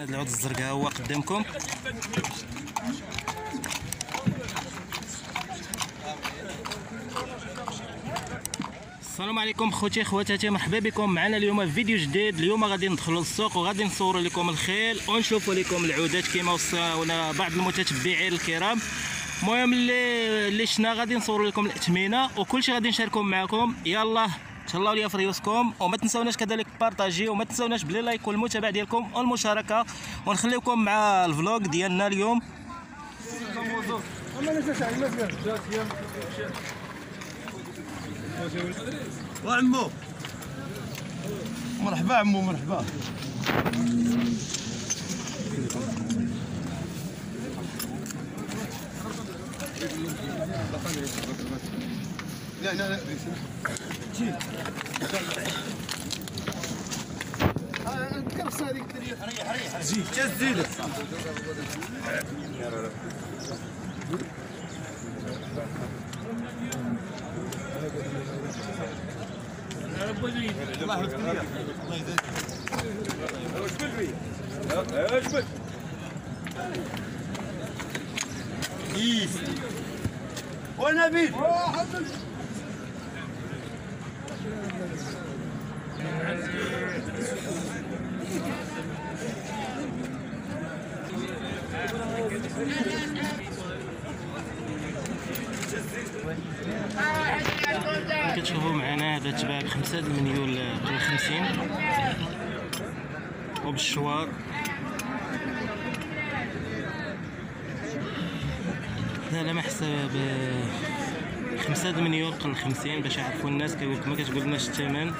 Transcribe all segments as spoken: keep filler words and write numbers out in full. هذا العود الزرقاء هو قدامكم. السلام عليكم خوتي خواتاتي، مرحبا بكم معنا اليوم في فيديو جديد. اليوم غادي ندخلوا للسوق وغادي نصوروا لكم الخيل ونشوفوا لكم العودات كما وصاونا بعض المتتبعين الكرام. المهم اللي اللي شفنا غادي نصوروا لكم الاثمنه وكلشي غادي نشاركهم معكم. يلا تهلاو ليا في ريوسكم، وما تنساوناش كذلك بارطاجي، وما تنساوناش بلي لايك والمتابعه ديالكم والمشاركه، ونخليكم مع الفلوق ديالنا اليوم. وعمو مرحبا عمو مرحبا. لا لا لا جي الكرسي هذيك ريح ريح جي تزيد الله يبارك الله يزيد. واش بلوي واش بك ايس ونبيل كتشوفوا معنا هذا تباع بخمسة المليون بالخمسين وبالشوار. هذا على ما حساب خمسة المليون قل خمسين باش يعرفوا الناس كيقول ما كتقولناش الثمن.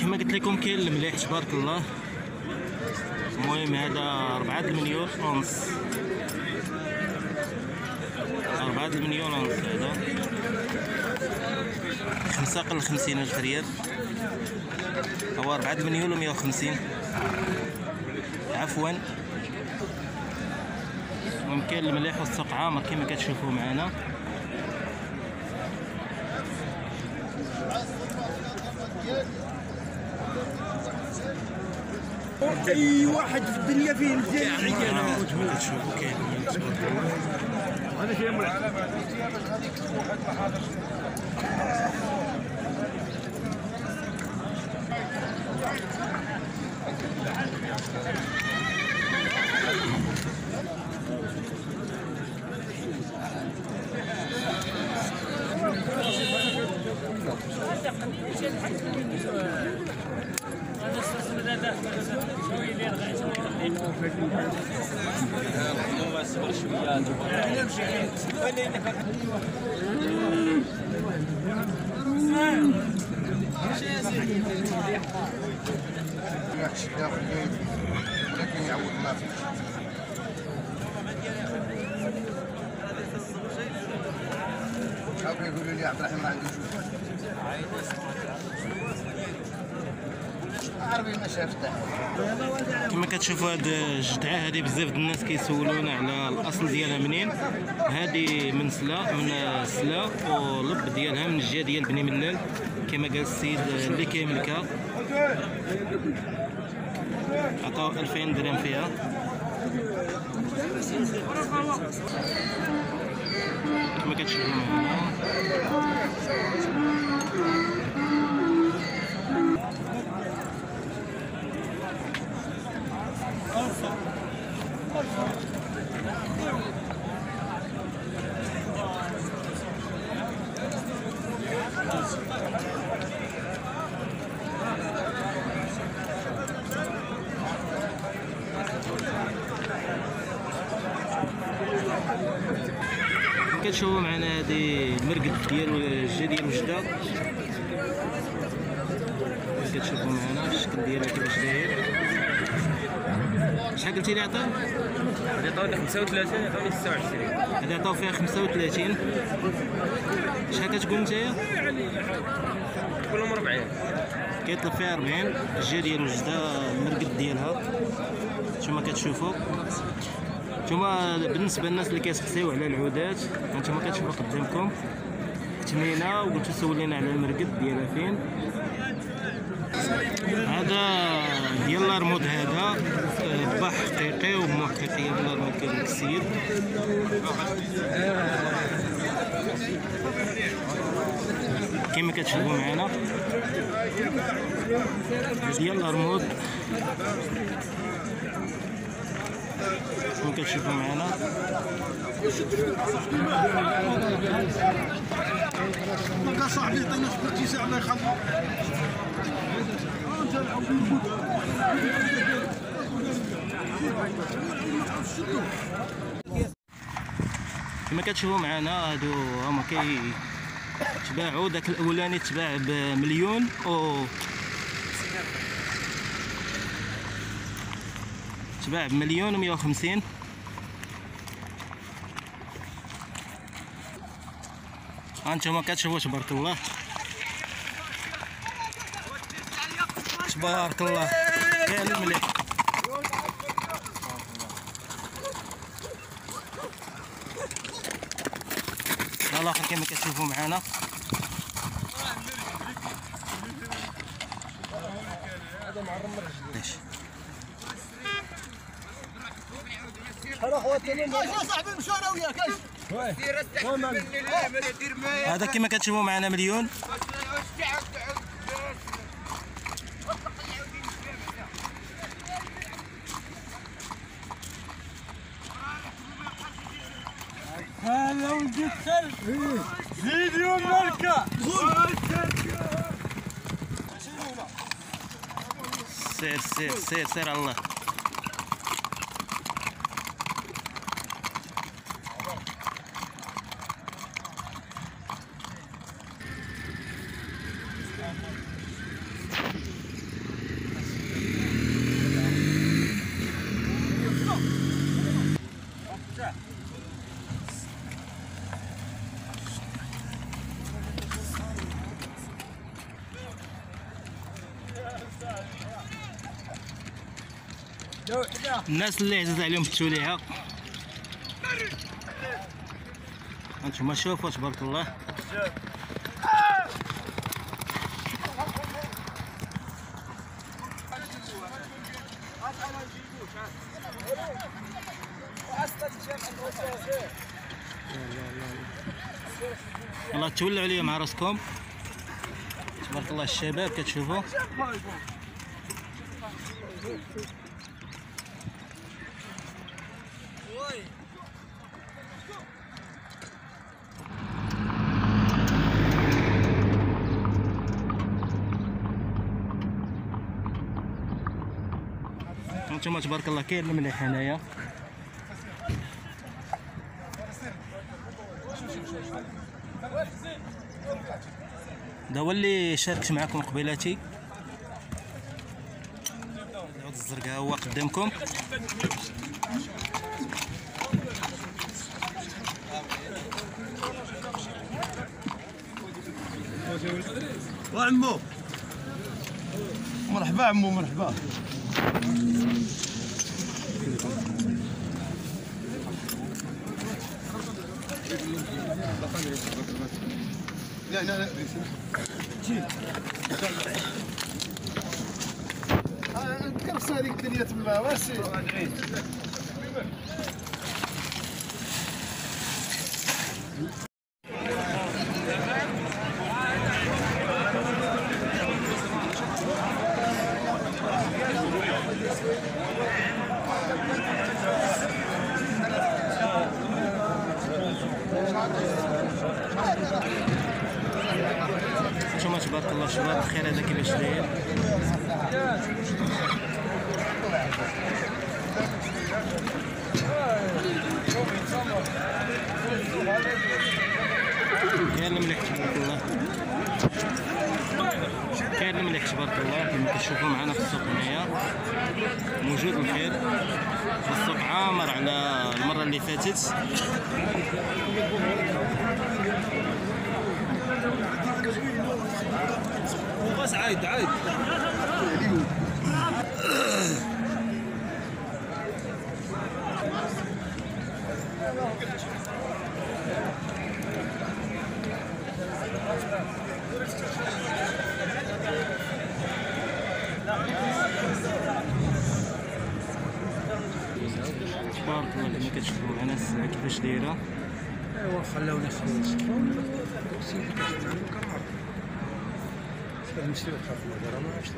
كما قلت لكم كاين المليح تبارك الله. المهم هذا أربعة المليون ونص، أربعة المليون ونص هذا خمسة قل خمسين ألف ريال، هو أربعة مليون ومية وخمسين عفوا. ممكن المليح والسوق عامر كما كتشوفوا معنا. اي واحد في الدنيا فيه مزيان كتشوفوا كاين هذا شي مليح باش غادي يكتبوا واحد المحاضر. كما كتشوفوا هاد الجدعه هادي بزاف الناس كيسولونا على الاصل ديالها منين. هادي من سلا من سلا واللب ديالها من الجهه ديال بني ملال كما قال السيد اللي كيملكها. عطاو ألفين درهم فيها. كما كتشوفوا كتشوفوا معنا هذه المرقد ديال الجا ديال وجده. كتشوفوا معنا الشكل ديالها كيفاش داير. شحال قلتي لي عطا؟ عطاوني خمسة وثلاثين، عطاوني ستة وعشرين، هذا عطاو فيها خمسة وثلاثين. شحال كتقول نتايا؟ كلهم أربعين، كيطلب فيها أربعين. الجا ديال وجده المرقد ديالها نتوما كتشوفوا. نتوما بالنسبه للناس اللي كيسقسيو على العودات نتوما كتشوفوا قدامكم تمنينا، وقلتو سولينا على المرقد ديالها فين. هاد هذا يلا رمود هذا ذبح حقيقي ومو حقيقي يلا ما كاين كسير. كما كتشوفوا معنا ديال الرمود كما كتشوفوا معنا بقى صاحبي عطينا شي تسع الله يخليك كما كتشوفوا معنا هادو هما كي تباعوا. داك الاولاني تباع بمليون او تباع بمليون و مية وخمسين. ها نتوما كتشوفوا تبارك الله تبارك الله يا الملك. الاخر كما كتشوفوا معنا هذا معرم مرجديش شحال اخواتي صاحبي مشاو انا وياك هذا كما كتشوفوا معنا مليون. هلا ولدي خير زيد يوم ملكه سير سير سير سير الله الناس اللي عزاز عليهم التوليعه. هانتوما شوفوا تبارك الله والله تولعوا ليا مع راسكم تبارك الله. الشباب كتشوفوا انتما تبارك الله كاين المليح هنايا. هذا هو اللي شاركت معكم قبيلاتي العود الزرقاء هو قدامكم. وعمو مرحبا عمو مرحبا. لا لا لا جيب كبس هذيك الدنيا تما واسي انتوما تبارك الله شباب بخير. هذا كيفاش داير كاين المليح تبارك الله كاين المليح تبارك الله كما كتشوفوا معنا في السوق هنايا موجود الخير. السوق عامر على المرة اللي فاتت. وبس عايد عايد الاخبار اللي ما كتشوفوا الناس كيفاش دايره. ايوا خلاوني نخلص الطفل سيدي كنخدم كنعرف سيدي نمشي نخاف الهضره ما عرفتش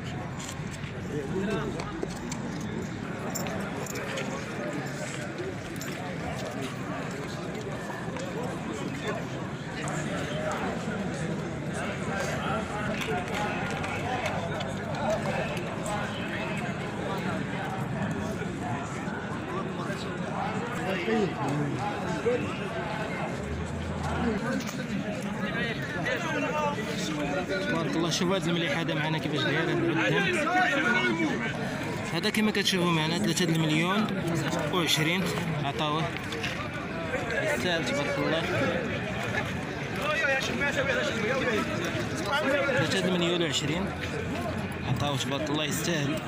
تبارك الله. شوفوا هاد المليح هذا معنا كيفاش داير نعدهم. هذا كما كتشوفوا معنا ثلاثة المليون وعشرين عطاوه السعر تبارك الله. ثلاثة مليون وعشرين عطاوه تبارك الله يستاهل.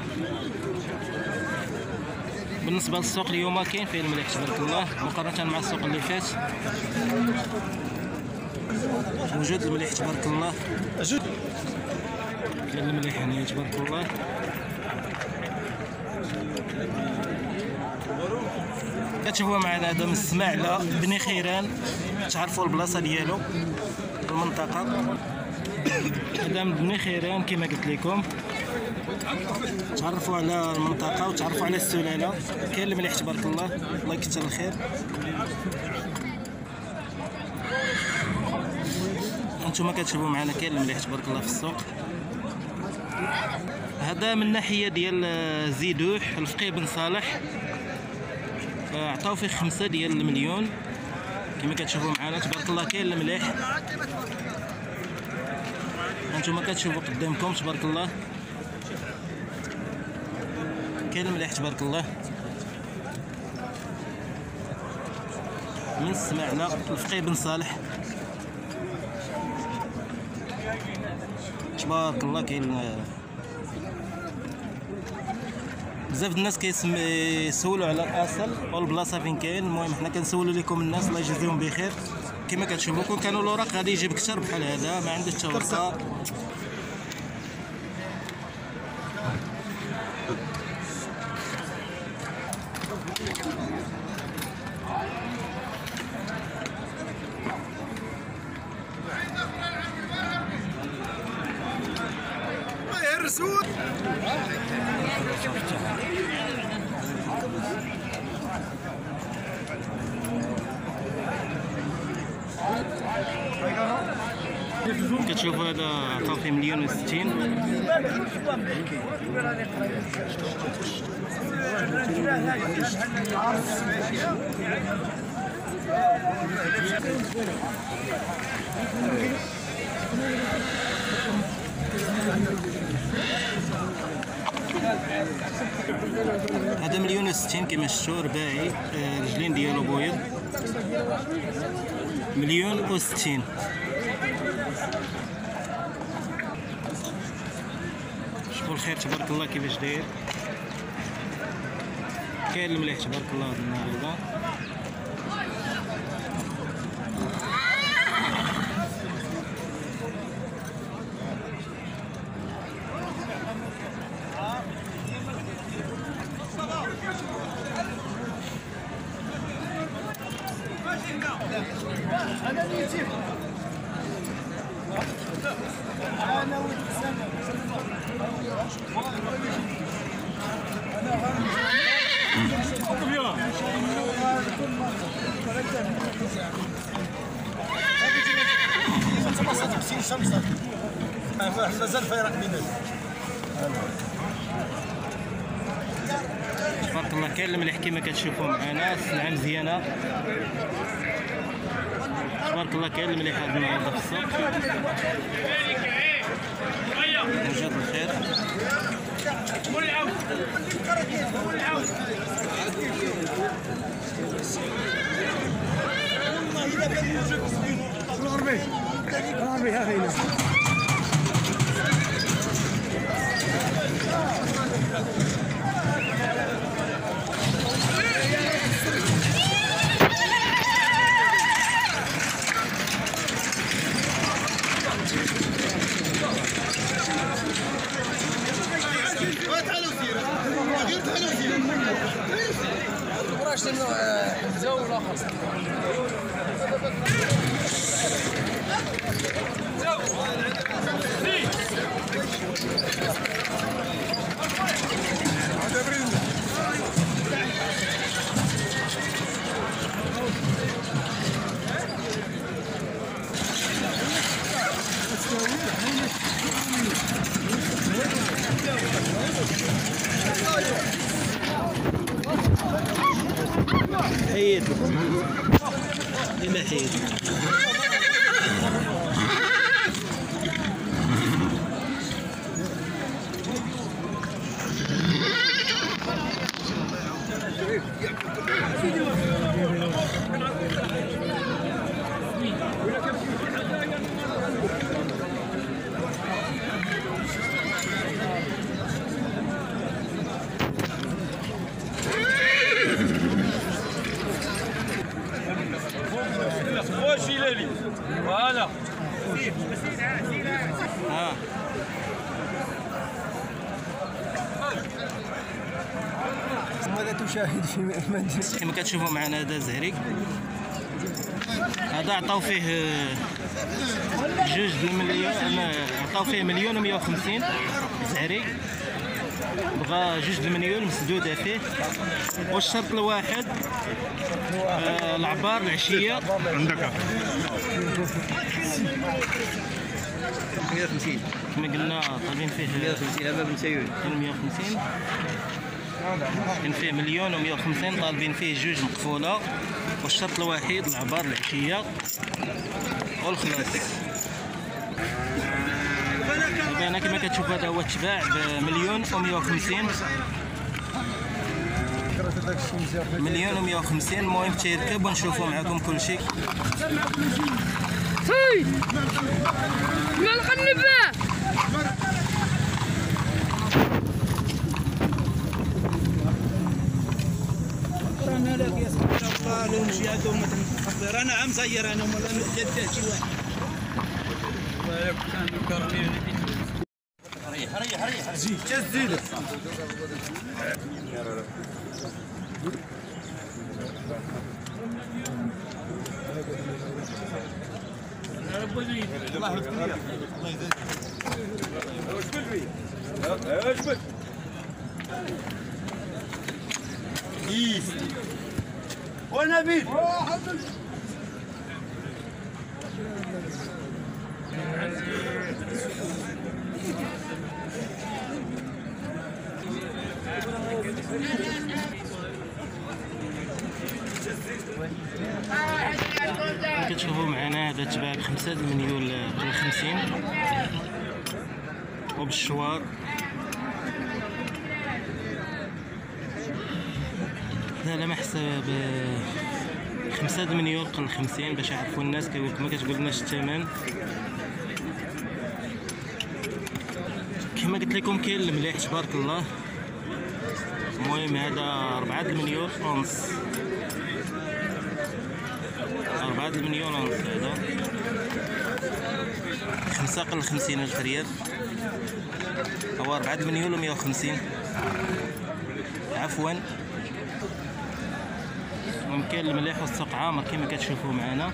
بالنسبه للسوق اليوم كاين فيه المليح تبارك الله مقارنه مع السوق اللي فات. وجود المليح تبارك الله، كاين المليح هنايا تبارك الله. كتشوفوا معنا هذا من السماعله بني خيران، تعرفوا البلاصه ديالو المنطقه. هذا من بني خيران كما قلت لكم، تعرفوا على المنطقه وتعرفوا على السلاله. كاين المليح تبارك الله، الله يكثر الخير. انتما كتشوفوا معنا كاين المليح تبارك الله في السوق. هذا من ناحيه ديال زيدوح الفقيه بن صالح، عطاو فيه خمسة ديال المليون كما كتشوفوا معنا تبارك الله. كاين المليح انتما كتشوفوا قدامكم تبارك الله، كاين المليح تبارك الله من السماعله الفقيه بن صالح تبارك الله. كاين بزاف الناس كيسولوا على الاصل والبلاصه فين كاين. المهم حنا كنسولوا لكم الناس الله يجزيهم بخير. كما كتشوفوا كون كانوا الوراق غادي يجيب كثر بحال هذا، ما عندوش توثيق. كتشوف هذا عطاو فيه مليون وستين. هذا مليون وستين كما شفتوا رباعي، رجلين ديالو بويض، مليون وستين. شوفوا الخير تبارك الله كيفاش داير. كاين المليح تبارك الله هاد النهار تبارك الله. كاين المليح كما كتشوفوا معنا، السلعه مزيانه تبارك الله. كاين المليح هذا النهارده في السوق، وجد الخير. عشرين زو الاخر حيد لما حيد وأنا آه. ماذا تشاهد في المدرسة؟ كما كتشوفوا معنا هذا زهريك، هذا عطاو فيه جوج مليون، عطاو فيه مليون ومية وخمسين زهريك، بغا جوج المليون مسدودة فيه. والشرط الواحد آه العبار العشية عندك مية وخمسين كما قلنا طالبين فيه مية وخمسين هذا بنسيوي مية وخمسين كاين فيه مليون ومية وخمسين طالبين فيه جوج مقفولة. والشرط الوحيد العبار العشية والخلاص. أنا كما كتشوف هذا هو تباع بمليون ومية وخمسين مليون ومية وخمسين. المهم تيركب ونشوفوا معكم كل شيء. أنا لا الله أنا عم زير أنا واحد ريح ريح زيد زيد الله يبارك فيك كتشوفوا معنا هذا تباع بخمسة مليون وخمسين وبالشوار. هذا على حساب خمسة مليون قل خمسين باش يعرفوا الناس ما كتقولناش الثمن. كما قلت لكم كاين المليح تبارك الله. المهم هذا أربعة مليون ونص، أربعة مليون ونص هذا خمسة قل خمسين ألف ريال أو أربعة مليون ومية وخمسين عفوا. ممكن المليح والسوق عامر كما كتشوفوا معنا.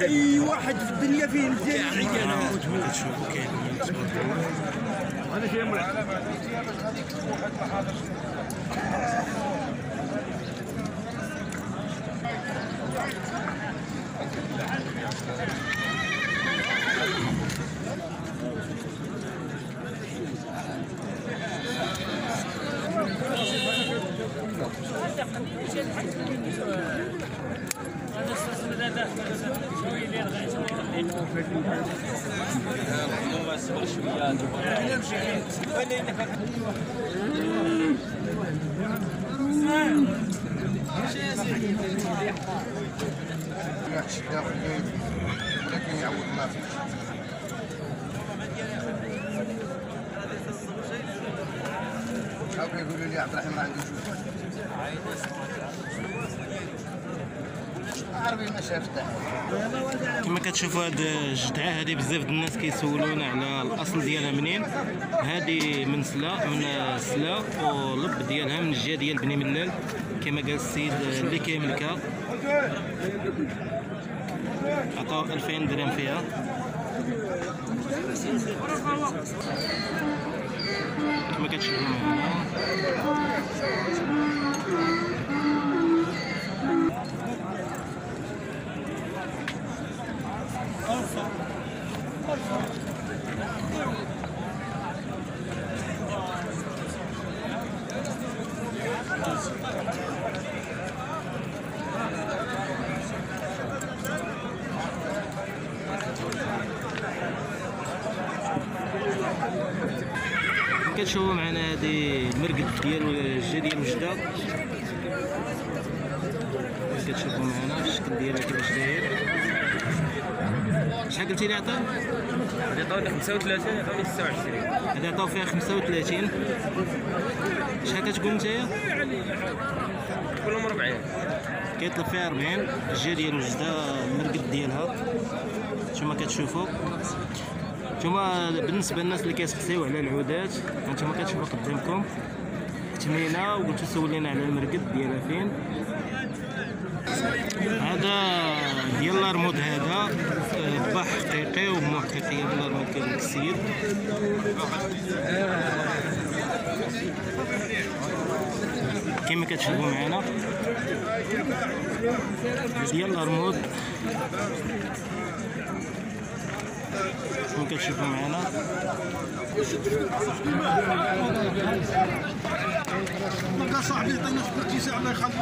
اي واحد في الدنيا فيه مزيان عياله وجهه تشوفوا كاين انا جاي من العلامه هذيك واحد ما حاضرش يقولوا لي عبد الرحمن ما عندوش كما كتشوفوا هاد الجدعه هذه بزاف ديال الناس كيسولونا على الاصل ديالها منين. هذه من سلا من سلا واللب ديالها من الجهه ديال بني ملال كما قال السيد اللي كيملكها، عطاو ألفين درهم فيها. كما كتشوفوا كتشوفوا معنا هذه المرقد ديال الجهه ديال وجده، كتشوفوا معنا الشكل ديالها كيفاش داير. شحال قلتي لي عطا؟ عطاونا خمسة وثلاثين، عطاونا ستة وعشرين، هذا عطاو فيها خمسة وثلاثين. شحال كتقول نتايا؟ كلهم أربعين، كيطلب فيها أربعين الجهه ديال وجده المرقد ديالها. نتوما كتشوفوا نتوما بالنسبه للناس اللي كيسقسيو على العودات، نتوما كتشوفوا قدامكم تمينه وقلتو سولينا على المرقد ديالها فين. هذا ديال الرمود، هذا ذبح حقيقي ومو حقيقي ديال الرمود كيدير السيد. كما كتشوفوا معنا ديال الرمود، كما كتشوفوا معنا كاع صاحبي عطينا في الاتساع الله يخليك.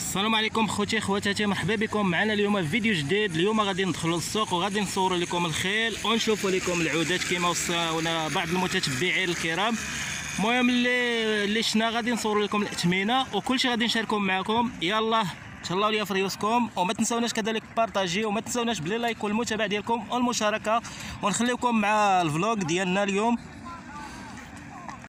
السلام عليكم خوتي خواتاتي، مرحبا بكم معنا اليوم في فيديو جديد. اليوم غادي ندخلوا للسوق وغادي نصوروا لكم الخيل ونشوفوا لكم العودات كما وصاونا بعض المتتبعين الكرام. المهم اللي اللي شفنا غادي نصوروا لكم الاثمنه وكلشي غادي نشاركهم معكم. يلا تهلاو ليا في ريوسكم وما تنساوناش كذلك بارطاجي وما تنساوناش بلي لايك والمتابعه ديالكم والمشاركه، ونخليكم مع الفلوق ديالنا اليوم.